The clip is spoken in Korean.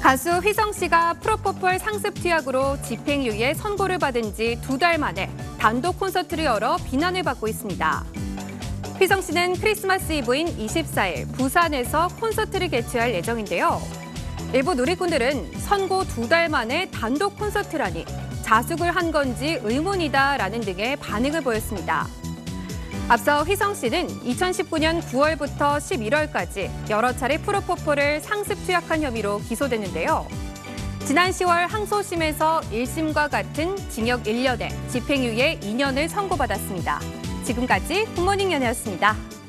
가수 휘성 씨가 프로포폴 상습 투약으로 집행유예 선고를 받은 지 2달 만에 단독 콘서트를 열어 비난을 받고 있습니다. 휘성 씨는 크리스마스 이브인 24일 부산에서 콘서트를 개최할 예정인데요. 일부 누리꾼들은 선고 2달 만에 단독 콘서트라니 자숙을 한 건지 의문이다라는 등의 반응을 보였습니다. 앞서 휘성 씨는 2019년 9월부터 11월까지 여러 차례 프로포폴을 상습 투약한 혐의로 기소됐는데요. 지난 10월 항소심에서 1심과 같은 징역 1년에 집행유예 2년을 선고받았습니다. 지금까지 굿모닝 연예였습니다.